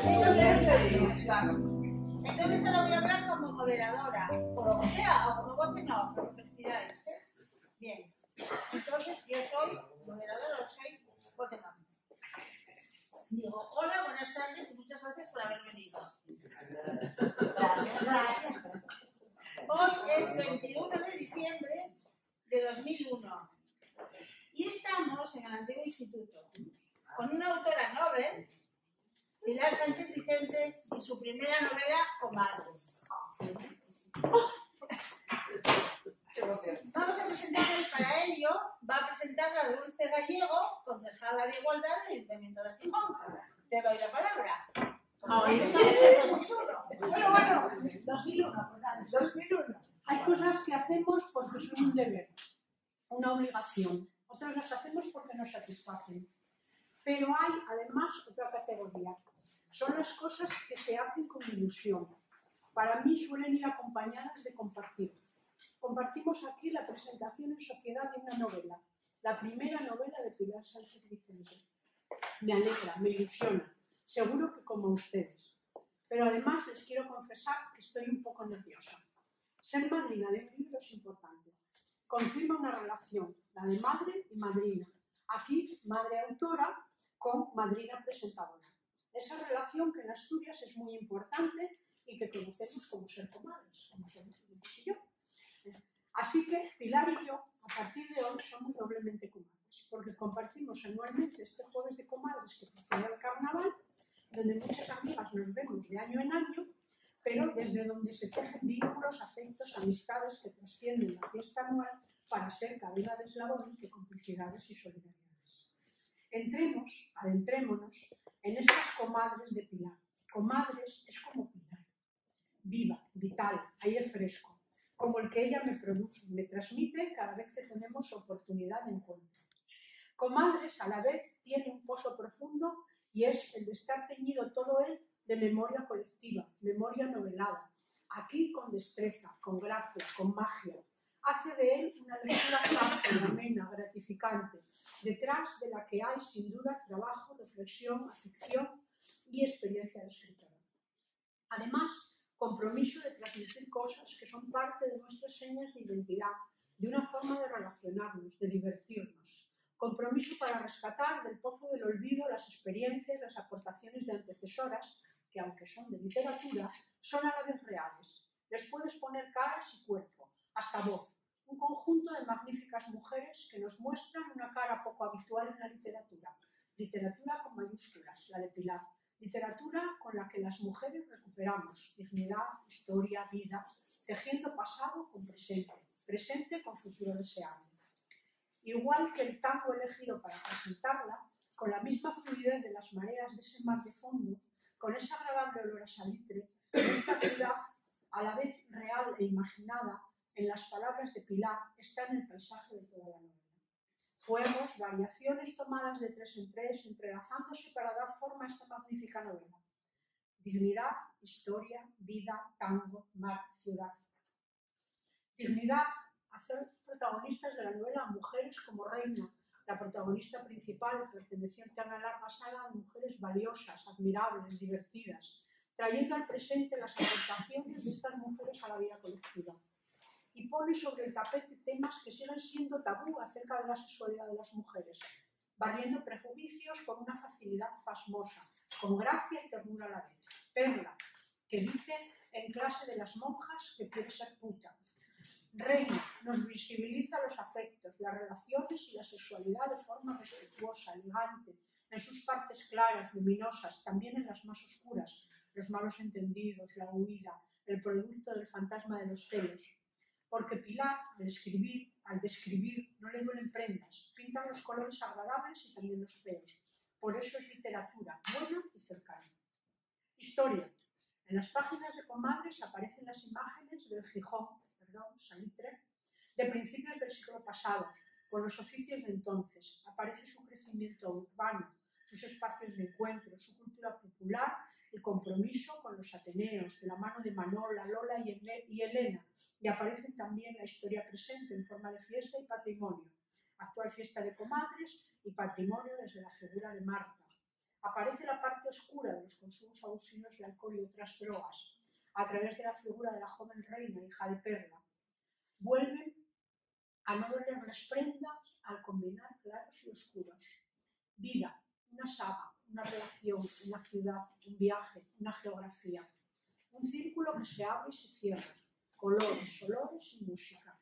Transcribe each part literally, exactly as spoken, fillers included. Entonces ahora voy a hablar como moderadora, por lo que sea, o por lo que no, por lo que queráis, ¿eh? Bien, entonces yo soy moderadora, o soy voz en off. Digo, hola, buenas tardes y muchas gracias por haber venido. Gracias. Hoy es veintiuno de diciembre de dos mil uno y estamos en el antiguo instituto con una autora novel, Pilar Sánchez Vicente, y su primera novela, Comadres. Vamos a presentarla, para ello va a presentarla a Dulce Gallego, concejala de Igualdad del Ayuntamiento de Gijón. Te doy la palabra. Ahora estamos en dos mil uno. Bueno, bueno, dos mil uno, dos mil uno. Hay cosas que hacemos porque son un deber, una obligación. Otras las hacemos porque nos satisfacen. Pero hay, además, otra categoría. Son las cosas que se hacen con ilusión. Para mí suelen ir acompañadas de compartir. Compartimos aquí la presentación en sociedad de una novela, la primera novela de Pilar Sánchez Vicente. Me alegra, me ilusiona, seguro que como ustedes. Pero además les quiero confesar que estoy un poco nerviosa. Ser madrina de un libro es importante. Confirma una relación, la de madre y madrina. Aquí, madre autora con madrina presentadora. Esa relación que en Asturias es muy importante y que conocemos como ser comadres, como somos y yo. Así que Pilar y yo, a partir de hoy, somos doblemente comadres, porque compartimos anualmente este jueves de comadres que procede al carnaval, donde muchas amigas nos vemos de año en año, pero desde donde se tejen vínculos, afectos, amistades que trascienden la fiesta anual para ser cadena de eslabones de complicidades y solidaridades. Entremos, adentrémonos, en estas comadres de Pilar. Comadres es como Pilar, viva, vital, aire fresco, como el que ella me produce, me transmite cada vez que tenemos oportunidad de encuentro. Comadres, a la vez, tiene un pozo profundo y es el de estar teñido todo él de memoria colectiva, memoria novelada. Aquí con destreza, con gracia, con magia. Hace de él una lectura fácil, amena, gratificante, detrás de la que hay, sin duda, trabajo, reflexión, afección y experiencia de escritora. Además, compromiso de transmitir cosas que son parte de nuestras señas de identidad, de una forma de relacionarnos, de divertirnos. Compromiso para rescatar del pozo del olvido las experiencias, las aportaciones de antecesoras, que aunque son de literatura, son a la vez reales. Les puedes poner caras y cuerpo, hasta voz. Un conjunto de magníficas mujeres que nos muestran una cara poco habitual en la literatura. Literatura con mayúsculas, la de Pilar. Literatura con la que las mujeres recuperamos dignidad, historia, vida, tejiendo pasado con presente, presente con futuro deseable. Igual que el tango elegido para presentarla, con la misma fluidez de las mareas de ese mar de fondo, con ese agradable olor a salitre, esta ciudad, a la vez real e imaginada, en las palabras de Pilar, está en el paisaje de toda la novela. Poemas, variaciones tomadas de tres en tres, entrelazándose para dar forma a esta magnífica novela. Dignidad, historia, vida, tango, mar, ciudad. Dignidad, hacer protagonistas de la novela a mujeres como reina, la protagonista principal, perteneciente a una larga saga de mujeres valiosas, admirables, divertidas, trayendo al presente las aportaciones de estas mujeres a la vida colectiva. Y pone sobre el tapete temas que siguen siendo tabú acerca de la sexualidad de las mujeres, barriendo prejuicios con una facilidad pasmosa, con gracia y ternura a la vez. Perla, que dice en clase de las monjas que quiere ser puta. Reina, nos visibiliza los afectos, las relaciones y la sexualidad de forma respetuosa, elegante, en sus partes claras, luminosas, también en las más oscuras, los malos entendidos, la huida, el producto del fantasma de los celos. Porque Pilar, al escribir, al describir, no le duelen prendas, pinta los colores agradables y también los feos. Por eso es literatura, buena y cercana. Historia. En las páginas de Comadres aparecen las imágenes del Gijón, perdón, Salitre, de principios del siglo pasado, con los oficios de entonces. Aparece su crecimiento urbano, sus espacios de encuentro, su cultura popular, el compromiso con los Ateneos, de la mano de Manola, Lola y Elena, y aparecen también la historia presente en forma de fiesta y patrimonio, actual fiesta de comadres y patrimonio desde la figura de Marta. aparece la parte oscura de los consumos abusivos de alcohol y otras drogas, a través de la figura de la joven reina, hija de Perla. Vuelven a no doler las prendas al combinar claros y oscuros. Vida, una saga, una relación, una ciudad, un viaje, una geografía. Un círculo que se abre y se cierra. Colores, olores y música.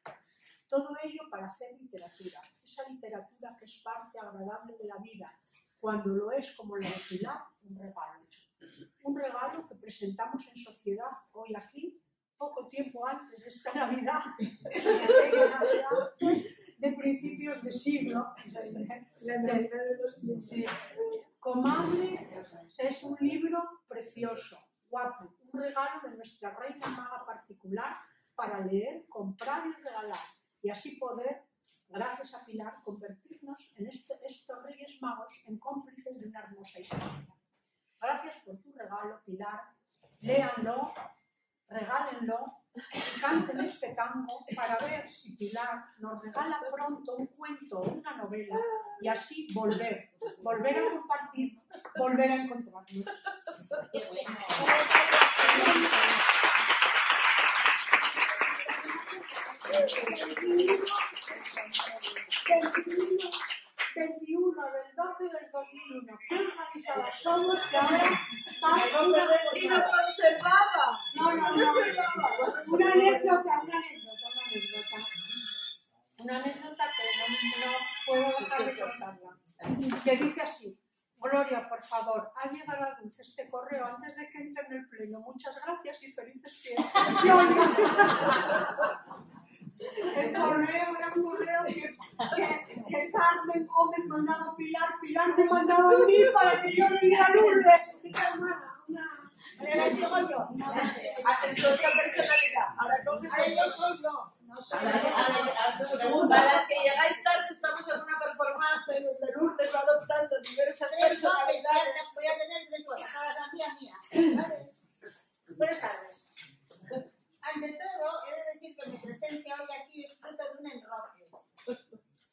Todo ello para hacer literatura. Esa literatura que es parte agradable de la vida, cuando lo es, como la de Pilar, un regalo. Un regalo que presentamos en sociedad hoy aquí, poco tiempo antes de esta Navidad, de principios de siglo. La Navidad de los quince. Comable es un libro precioso, guapo, un regalo de nuestra reina maga particular para leer, comprar y regalar, y así poder, gracias a Pilar, convertirnos en este, estos Reyes Magos en cómplices de una hermosa historia. Gracias por tu regalo, Pilar. Léanlo, regálenlo, y canten este tango para ver si Pilar nos regala pronto un cuento o una novela, y así volver, volver a compartir, volver a encontrarnos. veintiuno del doce del dos mil uno. ¿Qué organizadas somos que ahora tan una y nos conservaba? No, no, no. Una anécdota, una anécdota, una anécdota. Una anécdota que no, no puedo dejar de contarla. Que dice así: Gloria, por favor, ha llegado a Dulce este correo antes de que entre en el pleno. Muchas gracias y felices fiestas. El correo era un correo que, que, que Carmen Gómez mandaba a Pilar, Pilar me mandaba a mí para que yo le diera Lourdes. Pero no sigo yo. Atención a la personalidad. Ahora coges a ellos. Soy yo. No soy yo. Para las que llegáis tarde, estamos en una performance donde Lourdes va adoptando diversas personalidades. Voy a tener tres voces. La mía, mía. Vale. Buenas tardes. Ante todo, he de decir que mi presencia hoy aquí es fruto de un enroque.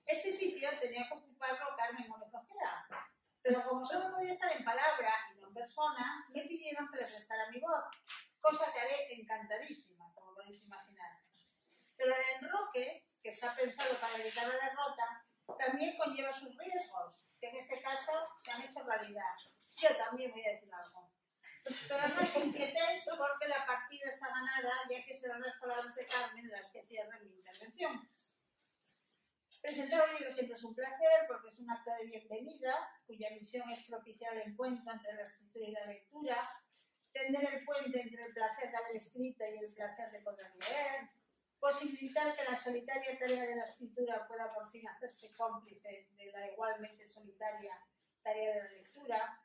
Este sitio tenía que ocuparlo Carmen Gómez Ojea, pero como solo podía estar en palabra y no en persona, me pidieron que le prestara mi voz, cosa que haré encantadísima, como podéis imaginar. Pero el enroque, que está pensado para evitar la derrota, también conlleva sus riesgos, que en este caso se han hecho realidad. Yo también voy a decir algo. Pero no os inquietéis porque la partida está ganada, ya que serán las palabras de Carmen las que cierran mi intervención. Presentar un libro siempre es un placer porque es un acto de bienvenida, cuya misión es propiciar el encuentro entre la escritura y la lectura, tender el puente entre el placer de haber escrito y el placer de poder leer, posibilitar que la solitaria tarea de la escritura pueda por fin hacerse cómplice de la igualmente solitaria tarea de la lectura,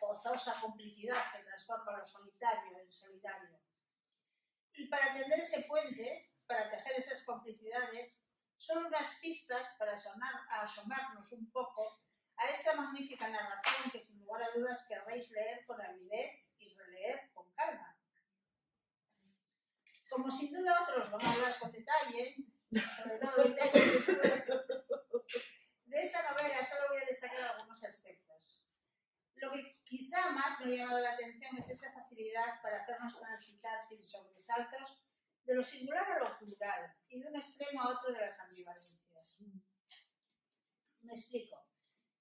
gozosa complicidad que transforma lo solitario en solidario. Y para tender ese puente, para tejer esas complicidades, son unas pistas para asomar, asomarnos un poco a esta magnífica narración que sin lugar a dudas querréis leer con avidez y releer con calma. Como sin duda otros van a hablar con detalle, sobre todo detalles de esta novela, solo voy a destacar algunos aspectos. Lo que quizá más me ha llamado la atención es esa facilidad para hacernos transitar sin sobresaltos de lo singular a lo plural y de un extremo a otro de las ambivalencias. Me explico.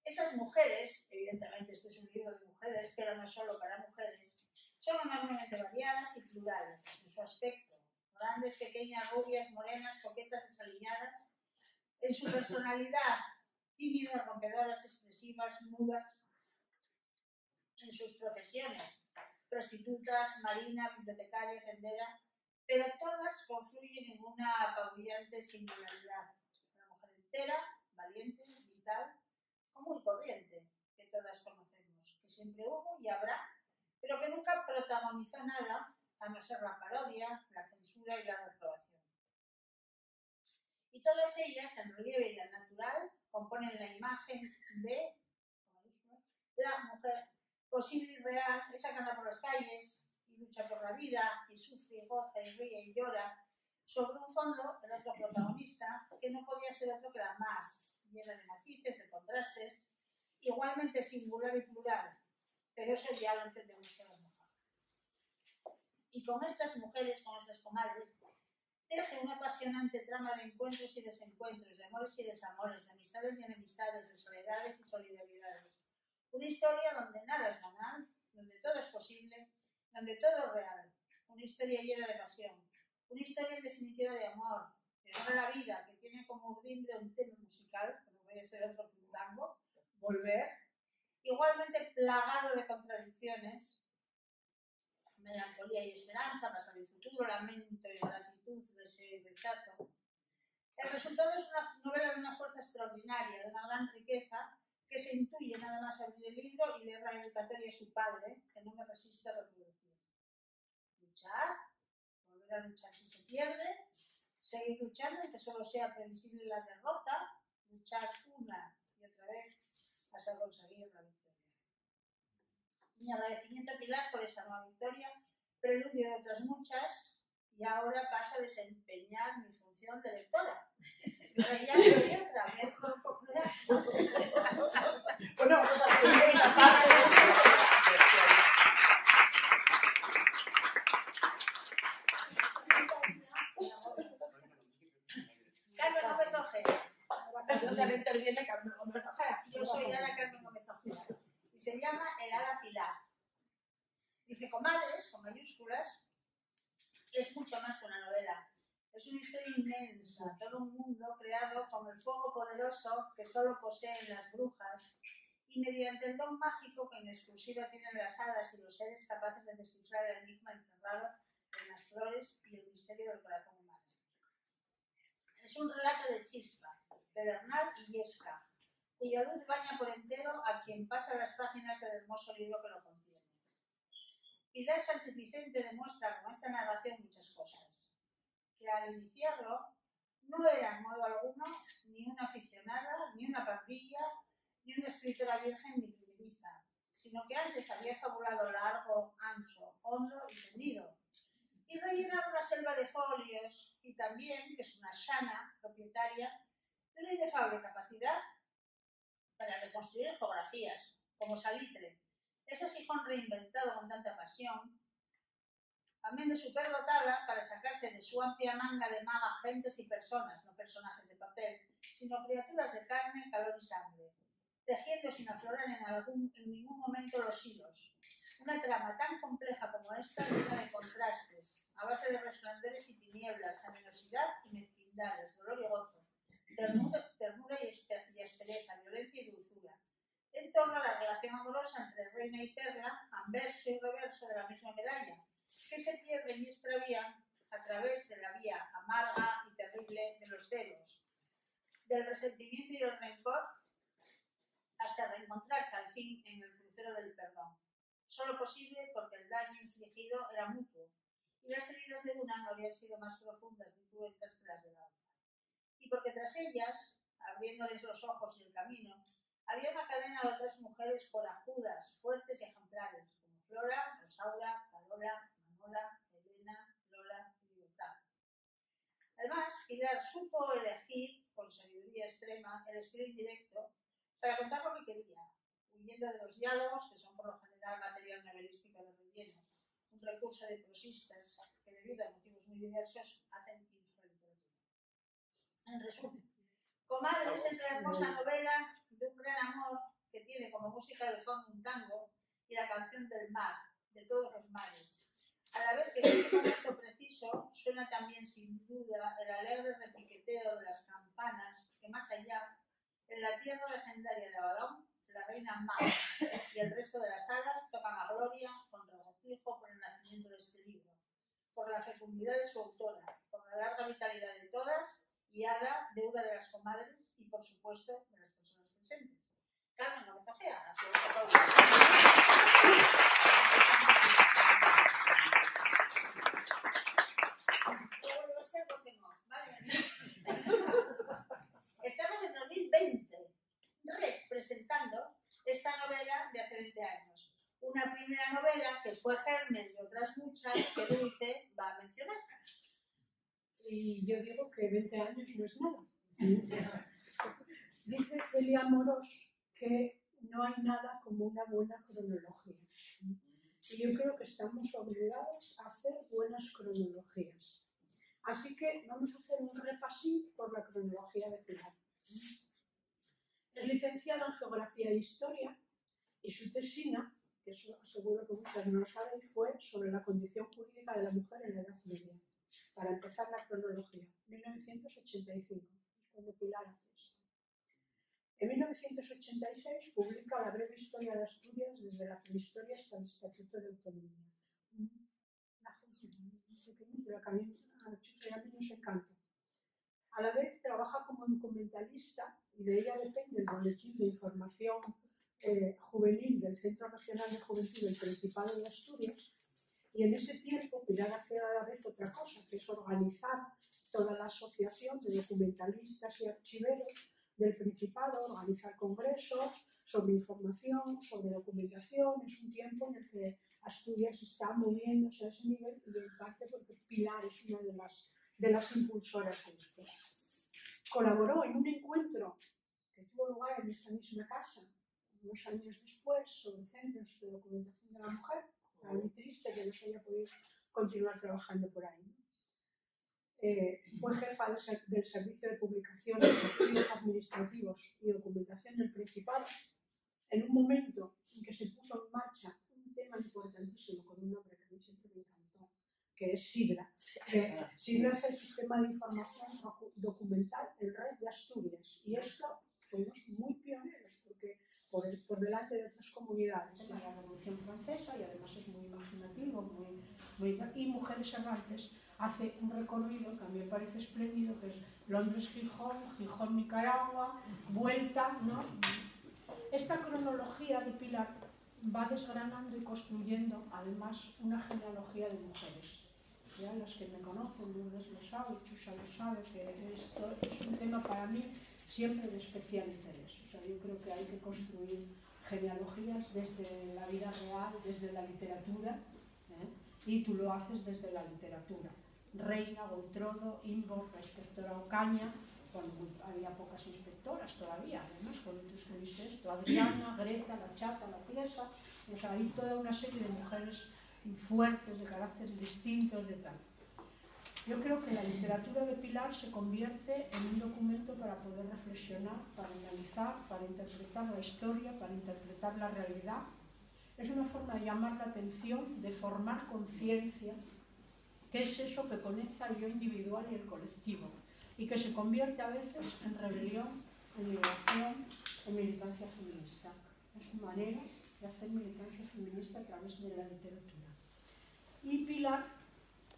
Esas mujeres, evidentemente este es un libro de mujeres, pero no solo para mujeres, son enormemente variadas y plurales en su aspecto. Grandes, pequeñas, rubias, morenas, coquetas, desaliñadas. En su personalidad, tímidas, rompedoras, expresivas, mudas. En sus profesiones, prostitutas, marina, bibliotecaria, tendera, pero todas confluyen en una apabullante singularidad. Una mujer entera, valiente, vital, común y corriente, que todas conocemos, que siempre hubo y habrá, pero que nunca protagonizó nada, a no ser la parodia, la censura y la reprobación. Y todas ellas, en relieve y al natural, componen la imagen de la mujer posible y real, esa que anda por las calles y lucha por la vida, y sufre, y goza, y ríe, y llora, sobre un fondo, el otro protagonista, que no podía ser otro que la más, llena de matices, de contrastes, igualmente singular y plural, pero eso ya lo entendemos que las mujeres. Y con estas mujeres, con estas comadres, teje una apasionante trama de encuentros y desencuentros, de amores y desamores, de amistades y enemistades, de soledades y solidaridades. Una historia donde nada es banal, donde todo es posible, donde todo es real. Una historia llena de pasión. Una historia en definitiva de amor, de amor a la vida, que tiene como urdimbre un tema musical, como puede ser otro tango, Volver, igualmente plagado de contradicciones, melancolía y esperanza, más al futuro, lamento y gratitud, deseo y rechazo. El resultado es una novela de una fuerza extraordinaria, de una gran riqueza, que se intuye nada más abrir el libro y leer la dedicatoria a su padre, que no me resisto a reproducir. Luchar, volver a luchar si se pierde, seguir luchando y que solo sea previsible la derrota, luchar una y otra vez hasta conseguir la victoria. Mi agradecimiento a Pilar por esa nueva victoria, preludio de otras muchas, y ahora paso a desempeñar mi función de lectora. Pero ya me voy otra vez con popular. Bueno, pues así es la parte. Donde interviene Carmen Gómez Ojea. Yo soy la Carmen Gómez Ojea. Y se llama El Hada Pilar. Dice comadres, con mayúsculas, es mucho más que una novela. Es una historia inmensa, todo un mundo creado con el fuego poderoso que solo poseen las brujas y mediante el don mágico que en exclusiva tienen las hadas y los seres capaces de descifrar el enigma encerrado en las flores y el misterio del corazón humano. Es un relato de chispa, pedernal y yesca, cuya luz baña por entero a quien pasa las páginas del hermoso libro que lo contiene. Pilar Sánchez Vicente demuestra con esta narración muchas cosas, que al iniciarlo no era en modo alguno ni una aficionada, ni una pandilla, ni una escritora virgen ni primeriza, sino que antes había fabulado largo, ancho, hondo y tendido, y rellenado una selva de folios, y también, que es una llana propietaria, de una inefable capacidad para reconstruir geografías, como Salitre, ese Gijón reinventado con tanta pasión, amén de superdotada para sacarse de su amplia manga de maga gentes y personas, no personajes de papel, sino criaturas de carne, calor y sangre, tejiendo sin aflorar en, algún, en ningún momento los hilos. Una trama tan compleja como esta, llena de contrastes, a base de resplandores y tinieblas, generosidad y mezquindades, dolor y gozo, ternura y aspereza, violencia y dulzura, en torno a la relación amorosa entre reina y perra, anverso y reverso de la misma medalla, que se pierde y extravían a través de la vía amarga y terrible de los celos, del resentimiento y el rencor, hasta reencontrarse al fin en el crucero del perdón, solo posible porque el daño infligido era mutuo, y las heridas de una no habían sido más profundas y cruentas que las de la otra. Y porque tras ellas, abriéndoles los ojos y el camino, había una cadena de otras mujeres corajudas, fuertes y ejemplares, como Flora, Rosaura, Palora, Manola, Elena, Lola y Libertad. Además, Pilar supo elegir, con sabiduría extrema, el estilo indirecto para contar lo que quería, huyendo de los diálogos, que son por lo general material novelístico de relleno, un recurso de prosistas que, debido a motivos muy diversos, hacen En resumen, Comadres es la hermosa novela de un gran amor que tiene como música de fondo un tango y la canción del mar, de todos los mares. A la vez que en este momento preciso suena también sin duda el alegre repiqueteo de las campanas que más allá, en la tierra legendaria de Avalón, la reina Mar y el resto de las hadas tocan a gloria con regocijo por el nacimiento de este libro, por la fecundidad de su autora, por la larga vitalidad de todas, guiada de una de las comadres y, por supuesto, de las personas presentes. Carmen Gómez Ojea, a su Estamos en dos mil veinte, representando esta novela de hace veinte años. Una primera novela que fue germen de otras muchas que Dulce va a mencionar. Y yo digo que veinte años no es nada. Dice Celia Moros que no hay nada como una buena cronología. Y yo creo que estamos obligados a hacer buenas cronologías. Así que vamos a hacer un repasín por la cronología de Pilar. Es licenciada en Geografía e Historia y su tesina, que seguro que muchas no lo saben, fue sobre la condición jurídica de la mujer en la Edad Media. Para empezar la cronología, mil novecientos ochenta y cinco, es cuando Pilar hace esto. En mil novecientos ochenta y seis publica La breve historia de Asturias desde la prehistoria hasta el Estatuto de Autonomía. Una pequeña, pero que a mí, a mí nos encanta. A la vez trabaja como documentalista y de ella depende el boletín de información eh, juvenil del Centro Nacional de Juventud del Principado de Asturias. Y en ese tiempo Pilar hace a la vez otra cosa, que es organizar toda la asociación de documentalistas y archiveros del Principado, organizar congresos sobre información, sobre documentación. Es un tiempo en el que Asturias está moviéndose a ese nivel y en parte porque Pilar es una de las, de las impulsoras de esto. Colaboró en un encuentro que tuvo lugar en esta misma casa, unos años después, sobre centros de documentación de la mujer. Muy triste que no se haya podido continuar trabajando por ahí. Eh, fue jefa de ser, del Servicio de Publicaciones, Archivos Administrativos y Documentación del Principado, en un momento en que se puso en marcha un tema importantísimo con un nombre que a mí siempre me encantó, que es SIDRA. Eh, SIDRA es el Sistema de Información Documental en Red de Asturias, y esto fuimos muy pioneros, porque Por, el, por delante de otras comunidades. La Revolución Francesa, y además es muy imaginativo, muy, muy, y Mujeres Errantes hace un recorrido que a mí me parece espléndido, que es Londres-Gijón, Gijón-Nicaragua, vuelta, ¿no? Esta cronología de Pilar va desgranando y construyendo además una genealogía de mujeres. Ya los que me conocen, Lourdes lo sabe, Chusa lo sabe, que esto es un tema para mí siempre de especial interés. O sea, yo creo que hay que construir genealogías desde la vida real, desde la literatura, ¿eh? Y tú lo haces desde la literatura. Reina, Gautrodo, Imbor, la inspectora Ocaña, cuando había pocas inspectoras todavía, además, cuando tú escribiste esto, Adriana, Greta, la Chata, la Tiesa, o sea, hay toda una serie de mujeres fuertes, de caracteres distintos, de tal. Yo creo que la literatura de Pilar se convierte en un documento para poder reflexionar, para analizar, para interpretar la historia, para interpretar la realidad. Es una forma de llamar la atención, de formar conciencia, que es eso que conecta el yo individual y el colectivo, y que se convierte a veces en rebelión, en liberación, en militancia feminista. Es una manera de hacer militancia feminista a través de la literatura. Y Pilar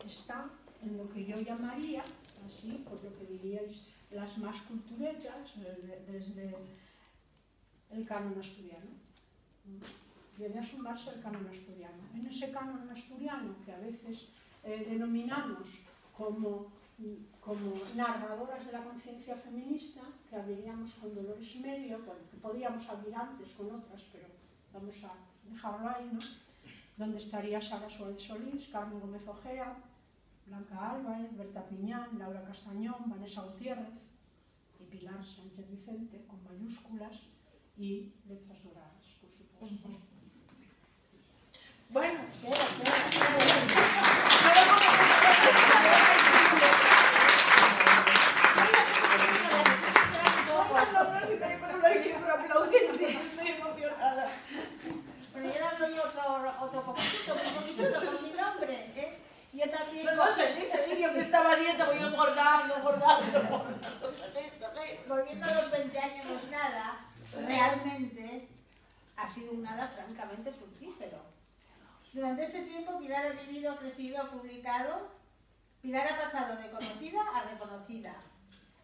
está en lo que yo llamaría, así, por lo que diríais las más culturetas, desde el canon asturiano. Viene a sumarse al canon asturiano. En ese canon asturiano, que a veces eh, denominamos como, como narradoras de la conciencia feminista, que abriríamos con Dolores Medio, que podríamos abrir antes con otras, pero vamos a dejarlo ahí, ¿no? Donde estaría Sara Suárez Solís, Carmen Gómez Ojea, Blanca Álvarez, Berta Piñán, Laura Castañón, Vanessa Gutiérrez y Pilar Sánchez Vicente, con mayúsculas y letras doradas, por supuesto. Bueno, espera, espera, espera. Estoy emocionada. Pero yo le doy otro, otro poquito, porque yo no con mi nombre, ¿eh? Yo también... Pero no sé, ese niño que estaba a dieta, voy engordando, engordando, engordando. Volviendo a los veinte años, nada, realmente ha sido un nada francamente fructífero. Durante este tiempo Pilar ha vivido, ha crecido, ha publicado. Pilar ha pasado de conocida a reconocida.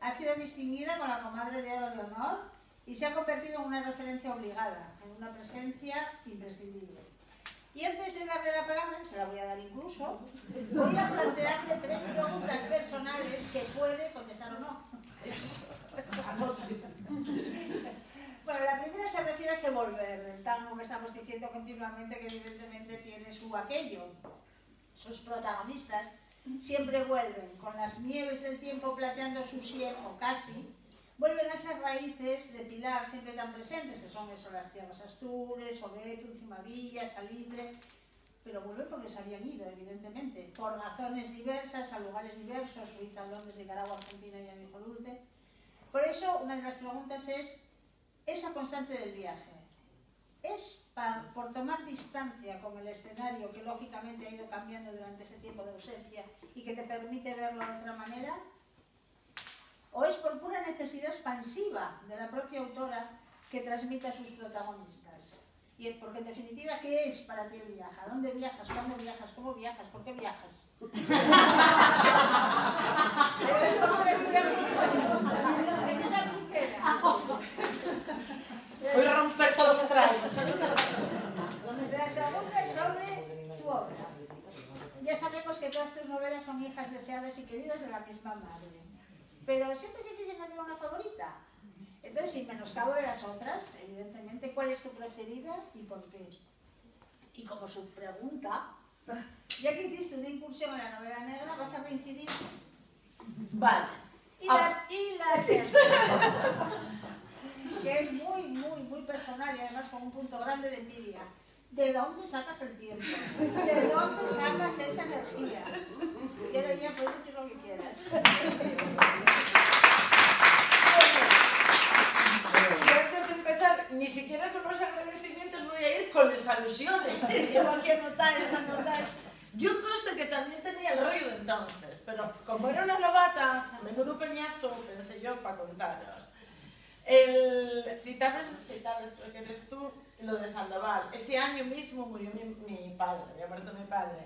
Ha sido distinguida con la comadre de Oro de Honor y se ha convertido en una referencia obligada, en una presencia imprescindible. Y antes de darle la palabra, se la voy a dar incluso, voy a plantearle tres preguntas personales que puede contestar o no. Bueno, la primera se refiere a ese volver, del tango que estamos diciendo continuamente, que evidentemente tiene su aquello. Sus protagonistas siempre vuelven, con las nieves del tiempo plateando su sien o casi, vuelven a esas raíces de Pilar siempre tan presentes, que son eso, las tierras astures, Obeto, Cimavilla, Salitre, pero vuelven porque se habían ido, evidentemente, por razones diversas, a lugares diversos, Suiza, Londres, Nicaragua, Argentina, ya dijo Dulce. Por eso, una de las preguntas es, esa constante del viaje, ¿es para, por tomar distancia con el escenario que lógicamente ha ido cambiando durante ese tiempo de ausencia y que te permite verlo de otra manera? ¿O es por pura necesidad expansiva de la propia autora que transmite a sus protagonistas? Y porque en definitiva, ¿qué es para ti el viaje? ¿A dónde viajas? ¿Cuándo viajas? ¿Cómo viajas? ¿Por qué viajas? Voy a romper todo lo que traigo. La segunda es sobre tu obra. Ya sabemos que todas tus novelas son hijas deseadas y queridas de la misma madre. Pero siempre es difícil tener una favorita. Entonces, sin menoscabo de las otras, evidentemente, ¿cuál es tu preferida y por qué? Y como su pregunta, ya que hiciste una incursión en la novela negra, ¿vas a reincidir? Vale. Y la, y la que es muy, muy, muy personal y además con un punto grande de envidia. ¿De dónde sacas el tiempo? ¿De dónde sacas esa energía? Y ahora ya puedes decir lo que quieras. Y antes de empezar, ni siquiera con los agradecimientos voy a ir con las alusiones. Llevo aquí anotáis, anotáis. Yo conste que también tenía el rollo entonces, pero como era una novata, menudo peñazo, pensé yo para contaros. El, citabas, citabas, porque eres tú, lo de Sandoval. Ese año mismo murió mi, mi padre, había muerto mi padre.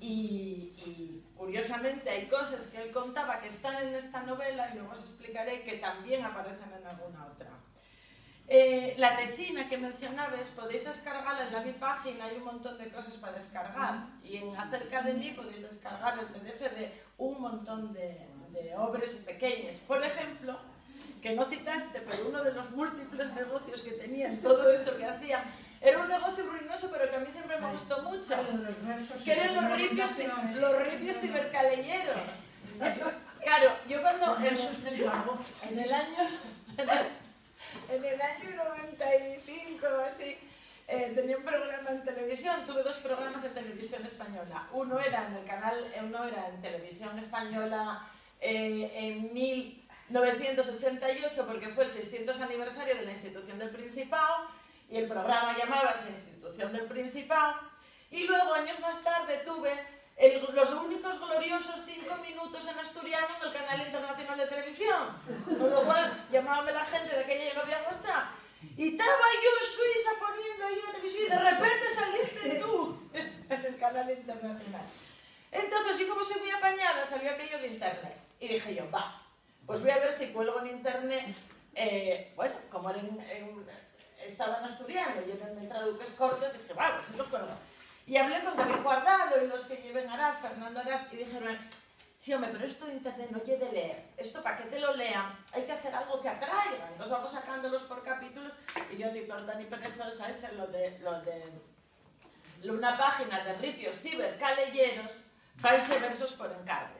Y, y curiosamente hay cosas que él contaba que están en esta novela y luego os explicaré que también aparecen en alguna otra. Eh, la tesina que mencionabais, podéis descargarla en la mi página, hay un montón de cosas para descargar. Y en Acerca de mí podéis descargar el P D F de un montón de, de obras pequeñas. Por ejemplo, que no citaste, pero uno de los múltiples negocios que tenían, todo eso que hacían, era un negocio ruinoso, pero que a mí siempre me gustó mucho, que eran los ripios, los ripios cibercaleñeros. Claro, yo cuando... En el año... En el año noventa y cinco o así, eh, tenía un programa en televisión, tuve dos programas en televisión española. Uno era en el canal, uno era en televisión española, eh, en mil... novecientos ochenta y ocho, porque fue el seiscientos aniversario de la institución del Principado y el programa llamábase Institución del Principado, y luego años más tarde tuve el, los únicos gloriosos cinco minutos en asturiano en el canal internacional de televisión, con lo cual llamábame la gente de aquella, yo no había WhatsApp, y estaba yo en Suiza poniendo ahí una televisión y de repente saliste tú en el canal internacional. Entonces yo, como soy muy apañada, salió aquello de internet y dije yo, va, pues voy a ver si cuelgo en internet, eh, bueno, como era en, en, estaba en asturiano y eran de traduques cortos, dije, vamos, si lo cuelgo. Y hablé con David Guardado y los que lleven Araz, Fernando Araz, y dijeron, sí, hombre, pero esto de internet no lleve de leer, esto para que te lo lean, hay que hacer algo que atraiga. Entonces vamos sacándolos por capítulos, y yo ni corta ni perezosa, ese es lo de, lo de una página de ripios cibercaleyeros, false versos por encargo.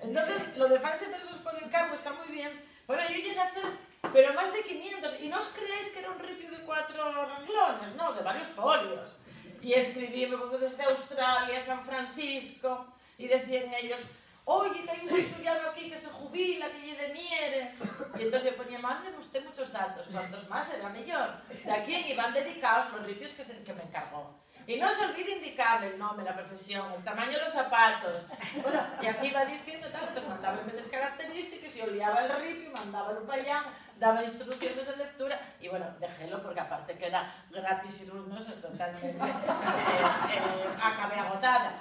Entonces, lo de fans versus por encargo está muy bien. Bueno, yo llegué a hacer, pero más de quinientos. Y no os creáis que era un ripio de cuatro renglones, no, de varios folios. Y escribí, me pongo desde Australia, San Francisco, y decían ellos, oye, que hay un asturiano aquí que se jubila, que lleve Mieres. Y entonces yo ponía, manden usted muchos datos, cuantos más era mejor. De a quién iban dedicados los ripios que, se, que me encargó. Y no se olvide indicar el nombre, la profesión, el tamaño de los zapatos. Bueno, y así iba diciendo, tal, entonces mandaba las características y oleaba el ripio, mandaba el payán, daba instrucciones de lectura. Y bueno, dejélo porque aparte que era gratis y ruinoso, totalmente eh, eh, acabé agotada.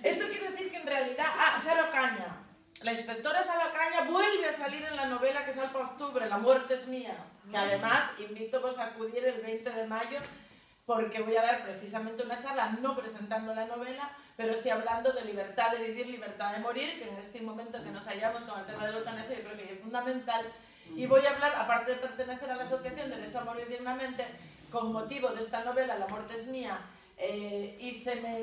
Esto quiere decir que en realidad, ah, Sara Ocaña, la inspectora Sara Ocaña vuelve a salir en la novela que sale por octubre, La Muerte es Mía, que además invito vos a acudir el veinte de mayo, porque voy a dar precisamente una charla, no presentando la novela, pero sí hablando de libertad de vivir, libertad de morir, que en este momento que nos hallamos con el tema de la eutanasia, yo creo que es fundamental. Y voy a hablar, aparte de pertenecer a la asociación Derecho a Morir Dignamente, con motivo de esta novela, La Muerte es Mía, eh, híceme,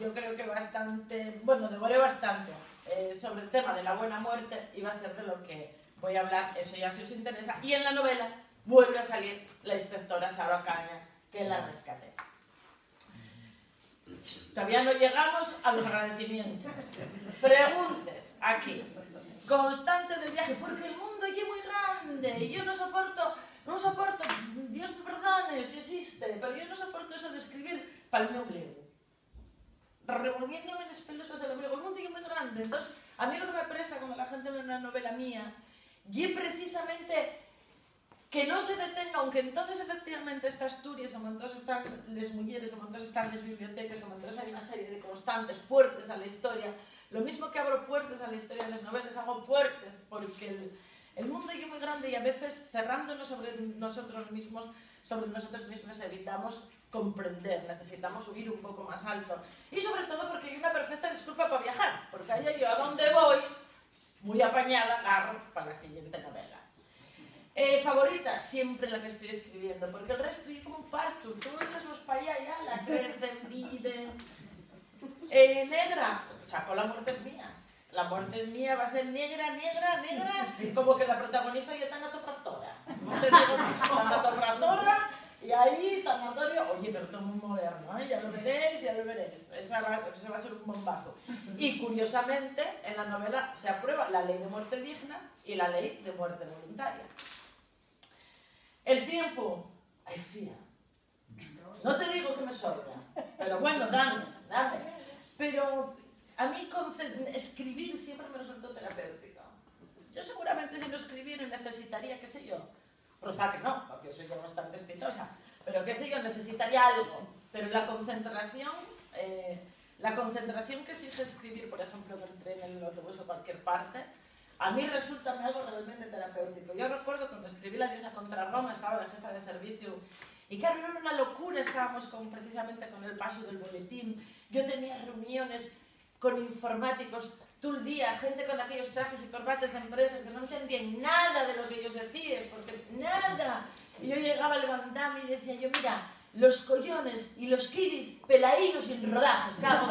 yo creo que bastante, bueno, devoré bastante eh, sobre el tema de la buena muerte, y va a ser de lo que voy a hablar, eso ya si os interesa. Y en la novela vuelve a salir la inspectora Sara Ocaña, que la rescaté. Todavía no llegamos a los agradecimientos. Preguntes aquí. Constante del viaje, porque el mundo aquí es muy grande. Yo no soporto, no soporto, Dios me perdone si existe, pero yo no soporto eso de escribir para el ombligo. Revolviéndome las pelusas del ombligo. El mundo aquí es muy grande. Entonces, a mí lo que me presa cuando la gente lee una novela mía, y precisamente que no se detenga, aunque entonces efectivamente está Asturias, como entonces están las mujeres, como entonces están las bibliotecas, como entonces hay una serie de constantes, puertas a la historia. Lo mismo que abro puertas a la historia de las novelas, hago puertas, porque el, el mundo es muy grande y a veces cerrándonos sobre nosotros mismos, sobre nosotros mismos evitamos comprender, necesitamos subir un poco más alto. Y sobre todo porque hay una perfecta disculpa para viajar, porque allá yo a donde voy, muy apañada, agarro para la siguiente novela. Eh, favorita, siempre la que estoy escribiendo, porque el resto yo como un parto, tú echas los para allá, ya la crecen, viven... Eh, negra, o sea, con La muerte es mía. La muerte es mía va a ser negra, negra, negra, como que la protagonista yo tan atopradora. Tan atopradora, y ahí tan notorio, oye, pero todo muy moderno, ¿eh? Ya lo veréis, ya lo veréis. Esa va, esa va a ser un bombazo. Y curiosamente, en la novela se aprueba la ley de muerte digna y la ley de muerte voluntaria. El tiempo, ay, fía. No te digo que me sobra, pero bueno, dame, dame. Pero a mí escribir siempre me resultó terapéutico. Yo seguramente si no escribiera necesitaría, qué sé yo, prosa que no, porque yo soy bastante espitosa, pero qué sé yo, necesitaría algo. Pero la concentración, eh, la concentración que exige escribir, por ejemplo, en el tren, en el autobús o cualquier parte, a mí resulta algo realmente terapéutico. Yo recuerdo cuando escribí La diosa contra Roma, estaba la jefa de servicio. Y claro, era una locura, estábamos con, precisamente con el paso del boletín. Yo tenía reuniones con informáticos todo el día, gente con aquellos trajes y corbatas de empresas que no entendían nada de lo que ellos decían, porque nada. Y yo llegaba al bandami y decía yo, mira, los collones y los kiris peladinos sin rodajas, claro.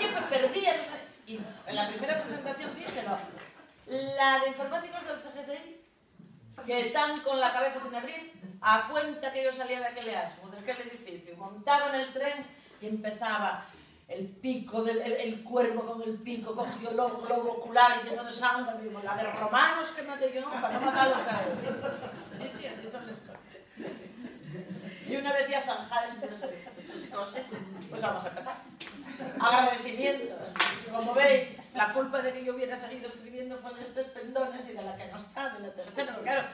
Yo perdía, no sé. Y en la primera presentación dije, no, la de informáticos del C G S I, que tan con la cabeza sin abrir, a cuenta que yo salía de aquel asmo, de aquel edificio, montaba en el tren y empezaba el pico, del, el, el cuervo con el pico, cogió el globo, globo ocular lleno de sangre, digo, la de romanos que maté yo para no matarlos a ellos. Sí, sí, así son las cosas. Y una vez ya zanjadas estas cosas, pues vamos a empezar. Agradecimientos. Como veis, la culpa de que yo hubiera seguido escribiendo fue de estos pendones y de la que no está, de la tercera, claro.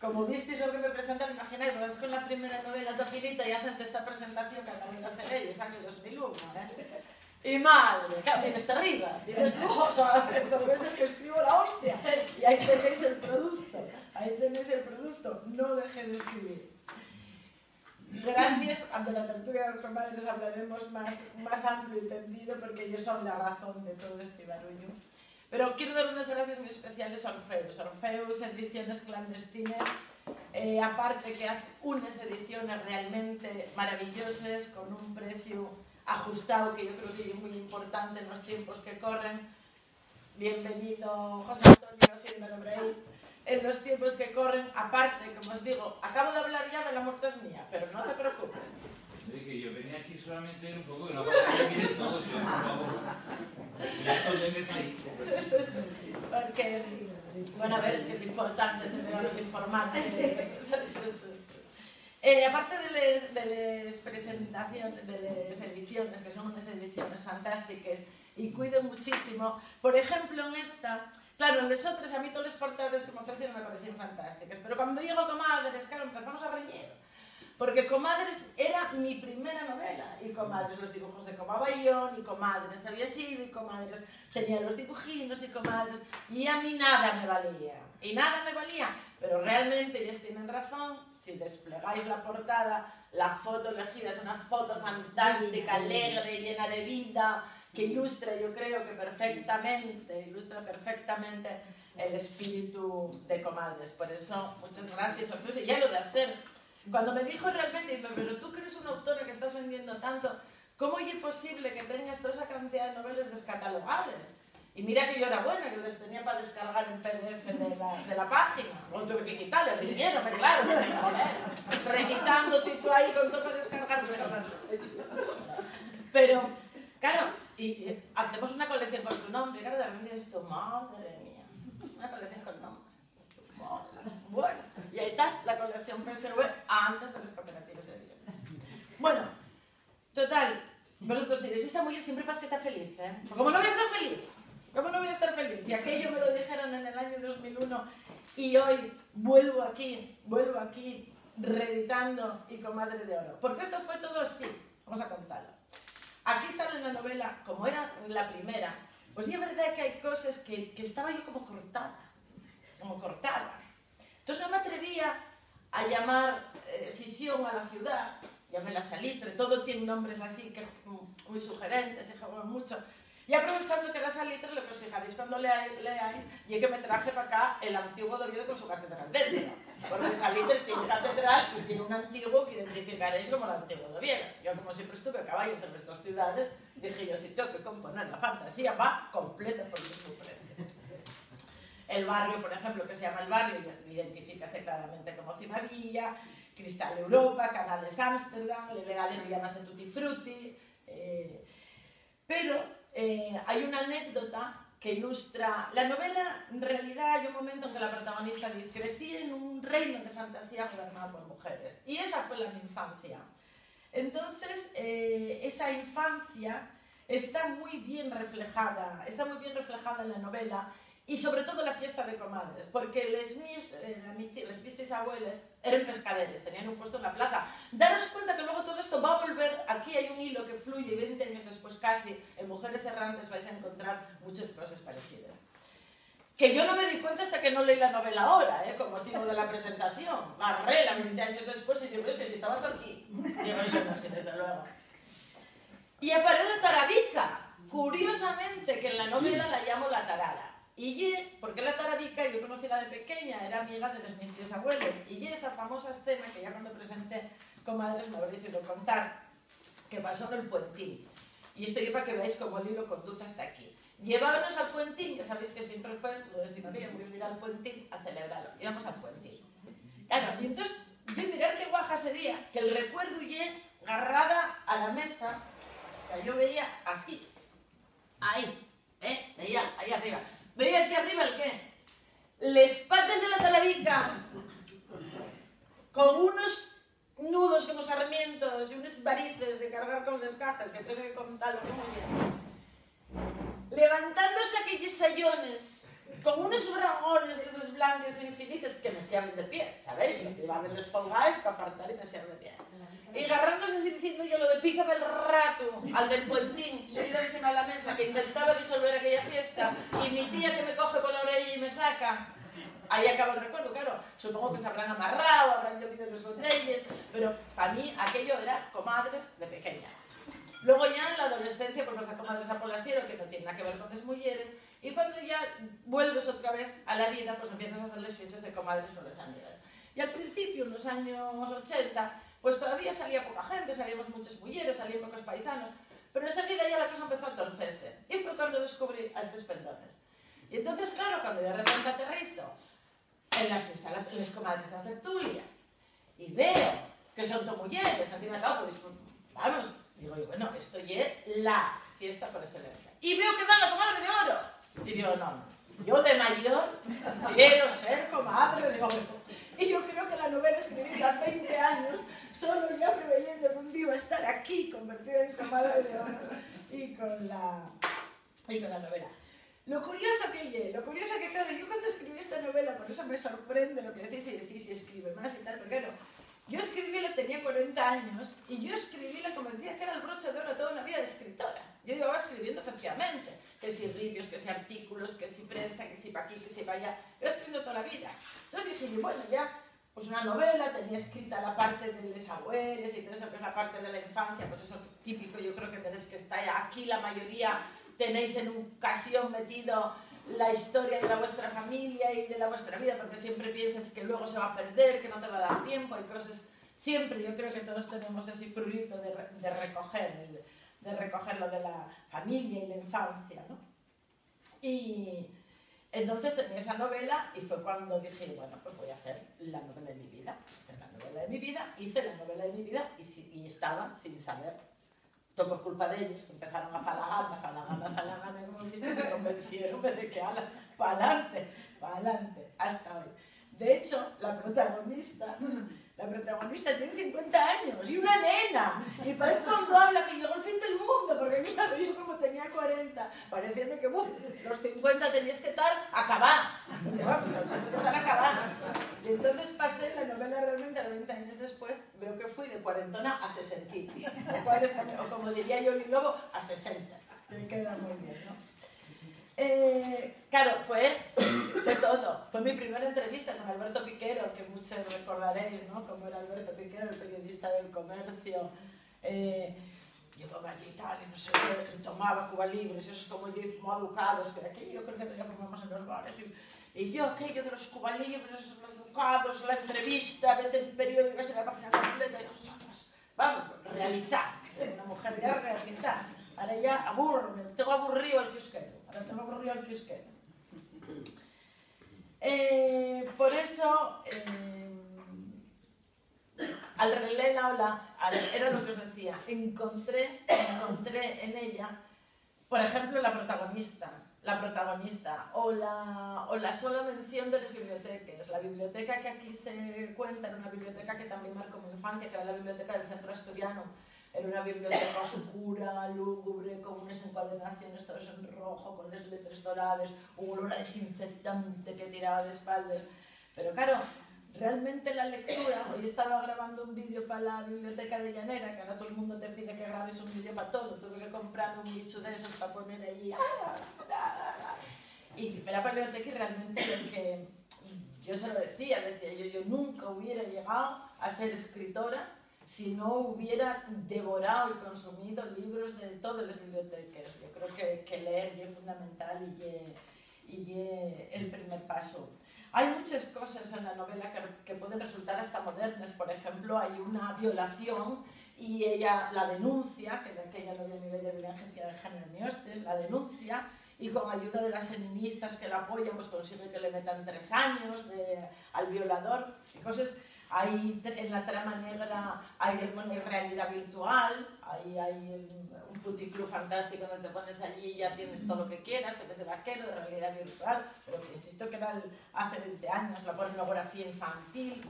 Como visteis lo que me presentan, imagináis, vas con la primera novela topinita y hacen esta presentación que acaban de hacer ellos, año dos mil uno, ¿eh? Y madre, claro, tienes arriba, dices, no, o sea, estos meses que escribo la hostia, y ahí tenéis el producto, ahí tenéis el producto, no dejé de escribir. Gracias, ante la tertulia de los comadres hablaremos más, más amplio y tendido, porque ellos son la razón de todo este barullo. Pero quiero dar unas gracias muy especiales a Orpheus, Orpheus Ediciones Clandestinas, eh, aparte que hace unas ediciones realmente maravillosas, con un precio ajustado, que yo creo que es muy importante en los tiempos que corren. Bienvenido José Antonio, siendo Brey. En los tiempos que corren, aparte, como os digo, acabo de hablar ya de La muerte es mía, pero no te preocupes. Es que yo venía aquí solamente un poco, que no me todo eso, por favor. Porque, bueno, a ver, es que es importante tener a los informantes. Eh, aparte de las presentaciones, de las ediciones, que son unas ediciones fantásticas, y cuido muchísimo, por ejemplo, en esta, claro, en las otras, a mí todas las portadas que me ofrecieron me parecían fantásticas, pero cuando llego a Comadres, claro, empezamos a reñir. Porque Comadres era mi primera novela, y Comadres los dibujos de Comabayón, y Comadres había sido, y Comadres tenía los dibujinos, y Comadres, y a mí nada me valía, y nada me valía, pero realmente ellas tienen razón, si desplegáis la portada, la foto elegida es una foto fantástica, alegre, llena de vida, que ilustra, yo creo que perfectamente, ilustra perfectamente el espíritu de Comadres, por eso muchas gracias, Orfeo, y ya lo de hacer. Cuando me dijo realmente, dijo, pero tú que eres una autora que estás vendiendo tanto, ¿cómo es posible que tengas toda esa cantidad de novelas descatalogadas? Y mira que yo era buena, que les tenía para descargar un P D F de la, de la página. Luego tuve que quitarle, riñéndome, claro, me dijo, joder, requitándote tú ahí con todo para descargar. Pero, claro, y hacemos una colección con tu nombre, claro, de repente dices tú, madre mía, una colección con nombre. Bueno, y ahí está la colección P S V antes de los cooperativos de Dios. Bueno, total, vosotros diréis, esta mujer siempre parece que está feliz, ¿eh? ¿Cómo no voy a estar feliz? ¿Cómo no voy a estar feliz? Si aquello me lo dijeron en el año dos mil uno y hoy vuelvo aquí, vuelvo aquí, reeditando y comadre de oro. Porque esto fue todo así, vamos a contarlo. Aquí sale una novela, como era la primera, pues sí es verdad que hay cosas que, que estaba yo como cortada, como cortada. Entonces no me atrevía a llamar eh, Sisión a la ciudad, llamé la Salitre, todo tiene nombres así que muy sugerentes, se juegan mucho. Y aprovechando que era Salitre, lo que os fijaréis cuando lea, leáis, y es que me traje para acá el antiguo de Oviedo con su catedral dentro. Porque Salitre tiene catedral y tiene un antiguo que identificaréis como el antiguo de Oviedo. Yo, como siempre estuve a caballo entre las dos ciudades, dije yo, si tengo que componer la fantasía, va completa por su precio. El barrio, por ejemplo, que se llama el barrio, identifícase claramente como Cimavilla, Cristal Europa, Canales Ámsterdam, el legadero llámase Tutti Frutti. Eh, pero eh, hay una anécdota que ilustra... La novela, en realidad, hay un momento en que la protagonista dice, crecí en un reino de fantasía gobernado por mujeres. Y esa fue la mi infancia. Entonces, eh, esa infancia está muy bien reflejada, está muy bien reflejada en la novela. Y sobre todo la fiesta de comadres, porque les mis, eh, les visteis abuelas eran pescaderes, tenían un puesto en la plaza. Daros cuenta que luego todo esto va a volver, aquí hay un hilo que fluye, veinte años después casi, en Mujeres Errantes vais a encontrar muchas cosas parecidas. Que yo no me di cuenta hasta que no leí la novela ahora, ¿eh? Con motivo de la presentación. Barrera veinte años después y yo veo que si estaba todo aquí. Llevo yo así, desde luego. Y aparece Tarabica, curiosamente, que en la novela la llamo la tarara. Y ye, porque la tarabica, yo conocí la de pequeña, era amiga de los mis tíos abuelos. Y ye, esa famosa escena que ya cuando presenté comadres me habréis ido a contar, que pasó en el puentín. Y esto yo para que veáis cómo el libro conduce hasta aquí. Llevábamos al puentín, ya sabéis que siempre fue, lo decimos bien, voy a ir al puentín a celebrarlo. Íbamos al puentín. Claro, y entonces, yo mirad qué guaja sería, que el recuerdo ye, agarrada a la mesa, o sea, yo veía así, ahí, ¿eh? Veía, ahí arriba. Veía aquí arriba el qué, les patas de la tarabica, con unos nudos como sarmientos y unos varices de cargar con las cajas, que tengo que contarlo muy bien, levantándose aquellos sayones, con unos ragones de esos blancos infinitos que me sean de pie, ¿sabéis? Lo que van en los folgáis para apartar y me sean de pie. Y agarrándose así diciendo yo lo de pícame el rato al del puentín, subido encima de la mesa, que intentaba disolver aquella fiesta, y mi tía que me coge por la orella y me saca. Ahí acaba el recuerdo, claro. Supongo que se habrán amarrado, habrán llovido los hoteles, pero para mí aquello era comadres de pequeña. Luego ya en la adolescencia pues vas a comadres a polasiero, que no tiene nada que ver con las mujeres, y cuando ya vuelves otra vez a la vida, pues empiezas a hacerles fiestas de comadres o de amigas. Y al principio, en los años ochenta, pues todavía salía poca gente, salíamos muchas mujeres, salían pocos paisanos, pero enseguida ya la cosa empezó a torcerse. Y fue cuando descubrí a estos pendones. Y entonces, claro, cuando de repente aterrizo en la fiesta de las comadres de la tertulia y veo que son todo mujeres, al fin y al cabo, pues, vamos, digo yo, bueno, esto ya es la fiesta por excelencia. Y veo que dan la comadre de oro. Y digo, no, no, yo de mayor quiero ser comadre de oro. Y yo creo que la novela escribida hace veinte años, solo ya preveyendo que un día iba a estar aquí, convertida en comadre de oro, y con la, y con la novela. Lo curioso que llegué, lo curioso que claro, yo cuando escribí esta novela, por eso me sorprende lo que decís y decís y escribe más y tal, porque claro, yo escribí, la tenía cuarenta años, y yo escribí la convencida que era el broche de oro toda una vida de escritora. Yo llevaba escribiendo efectivamente, que si libros, que si artículos, que si prensa, que si pa' aquí, que si pa' allá, yo escribiendo toda la vida. Entonces dije, bueno, ya, pues una novela, tenía escrita la parte de los abuelos y todo eso, que es la parte de la infancia, pues eso típico, yo creo que tenéis que estar aquí, la mayoría tenéis en un casión metido la historia de la vuestra familia y de la vuestra vida, porque siempre piensas que luego se va a perder, que no te va a dar tiempo, hay cosas, siempre yo creo que todos tenemos ese prurito de, de recoger, de recoger lo de la familia y la infancia, ¿no? Y entonces tenía esa novela y fue cuando dije, bueno, pues voy a hacer la novela de mi vida. Hice la novela de mi vida, hice la novela de mi vida y, si, y estaban sin saber. Todo por culpa de ellos, que empezaron a falagar, me falagan, me falagan en un listo y se convencieron de que ala, para adelante, para adelante, hasta hoy. De hecho, la protagonista, la protagonista tiene cincuenta años y una nena. Y parece cuando habla que llegó el fin del mundo, porque claro, yo como tenía cuarenta, parecía que uf, los cincuenta tenías que estar a acabar. Porque, bueno, tenías que estar a acabar. Y entonces pasé la novela realmente, noventa años después, veo que fui de cuarentona a sesenta. O como diría yo, Yoli Lobo, a sesenta. Me queda muy bien, ¿no? Eh, claro, fue, fue todo. Fue mi primera entrevista con Alberto Piquero, que muchos recordaréis, ¿no? Como era Alberto Piquero, el periodista del Comercio. Eh, yo todo allí y tal, y no sé qué, y tomaba Cuba Libres, esos como yo y fumaba Ducados, que de aquí yo creo que todavía fumamos en los bares. Y, y yo, aquello de los Cuba Libres, los Ducados, la entrevista, vete el periódico, es en la página completa, y yo, vamos, realizar. Una mujer ya realizar. Ahora ya aburro, me tengo aburrido al kiosquero. Ahora tengo aburrido al kiosquero. Eh, por eso, eh, al releer la ola, al, era lo que os decía, encontré, encontré en ella, por ejemplo, la protagonista, la protagonista, o la, o la sola mención de las bibliotecas. La biblioteca que aquí se cuenta era una biblioteca que también marcó mi infancia, que era la biblioteca del Centro Asturiano. Era una biblioteca oscura, lúgubre, con unas encuadernaciones todas en rojo, con las letras doradas, un olor a desinfectante que tiraba de espaldas. Pero claro, realmente la lectura, hoy estaba grabando un vídeo para la biblioteca de Llanera, que ahora todo el mundo te pide que grabes un vídeo para todo, tuve que comprar un bicho de esos para poner allí. Y era para la biblioteca y realmente lo que yo se lo decía, decía yo, yo nunca hubiera llegado a ser escritora si no hubiera devorado y consumido libros de todas las bibliotecas. Yo creo que, que leer es fundamental y es el primer paso. Hay muchas cosas en la novela que, que pueden resultar hasta modernas. Por ejemplo, hay una violación y ella la denuncia, que de aquella no había nivel de violencia de género ni hostias, la denuncia y con ayuda de las feministas que la apoyan, pues consigue que le metan tres años de, al violador y cosas. Hay, en la trama negra hay una realidad virtual, hay, hay un puticlub fantástico donde te pones allí y ya tienes todo lo que quieras, te ves de vaquero, de realidad virtual, pero que insisto que era el, hace veinte años, la pornografía infantil.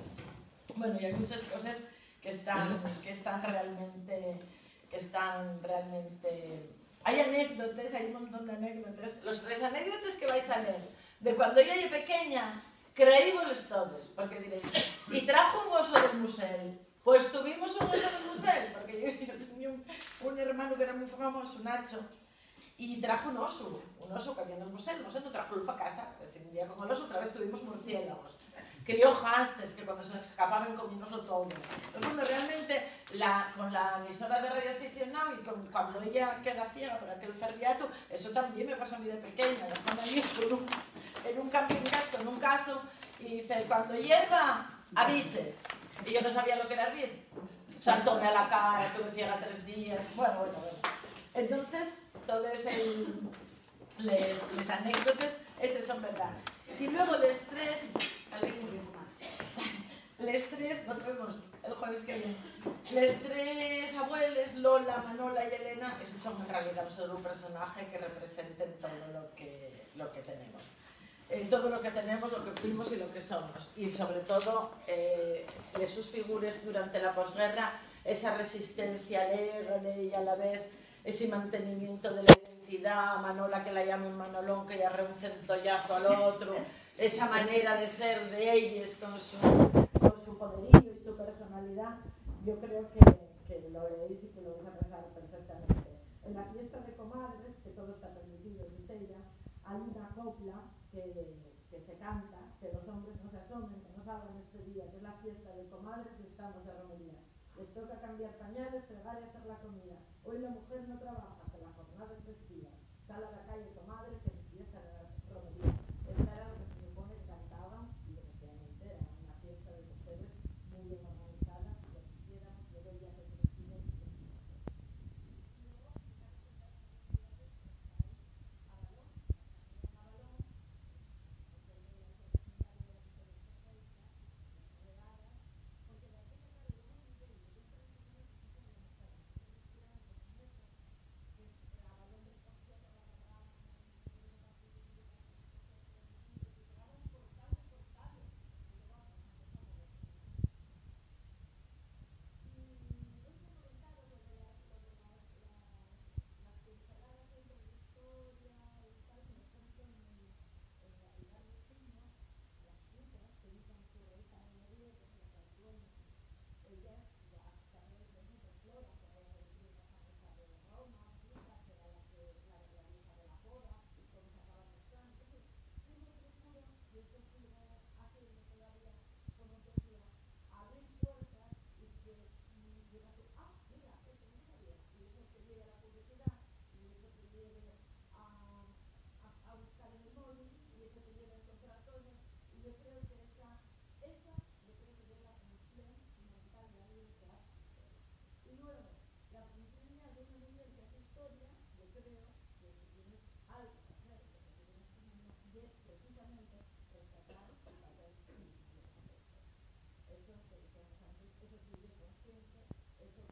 Bueno, y hay muchas cosas que están, que están realmente... que están realmente... Hay anécdotas, hay un montón de anécdotas. Los, las anécdotas que vais a leer, de cuando yo era pequeña, creímoslos todos, porque diréis, y trajo un oso del museo, pues tuvimos un oso del museo, porque yo, yo tenía un, un hermano que era muy famoso, Nacho, y trajo un oso, un oso que había en el museo, el museo no trajo para casa, es decir, un día con el oso otra vez tuvimos murciélagos, crió hastes que cuando se escapaban comínoslo todo. Entonces cuando realmente la, con la emisora de radio aficionado y con, cuando ella queda ciega por aquel ferriato, eso también me pasó a mí de pequeña, dejando allí en un, en un camping gas con un cazo y dice, cuando hierva, avises. Y yo no sabía lo que era hervir. Saltóme a la cara, tuve ciega tres días, bueno, bueno, bueno. Entonces, todas les, les anécdotas, esas son verdad. Y luego el estrés, el estrés, nos vemos el jueves que viene, les tres abuelos, Lola, Manola y Elena, esos son en realidad solo un personaje que representen todo lo que, lo que tenemos. Eh, todo lo que tenemos, lo que fuimos y lo que somos. Y sobre todo, eh, de sus figuras durante la posguerra, esa resistencia alegre y a la vez ese mantenimiento de la identidad, Manola que la llaman Manolón, que ya reduce un tollazo al otro, esa manera de ser de ellos con su, con su poderío y su personalidad, yo creo que, que lo veis y que lo vais a pasar perfectamente. En la fiesta de comadres, que todo está permitido en ella, hay una copla que, que se canta, que los hombres no se asomen, que no salgan este día, que es la fiesta de comadres y estamos de romería. Les toca cambiar pañales, fregar y hacer la comida. Hoy la mujer no trabaja, que la jornada es festiva. Sal a la calle, comadre, que se empieza la romería. Esta era lo que se supone que cantaban, y efectivamente era una fiesta de mujeres muy bien organizada, que quisiera, que veía que se vestían.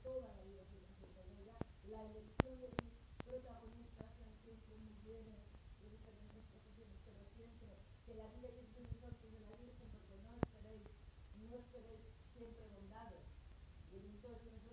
toda la vida de la ciudadanía, la elección de mis protagonistas han sido muy bien de diferentes profesiones, pero siempre que la vida es muy fuerte de la Virgen, porque no esperéis, no esperéis siempre bondades. Y entonces,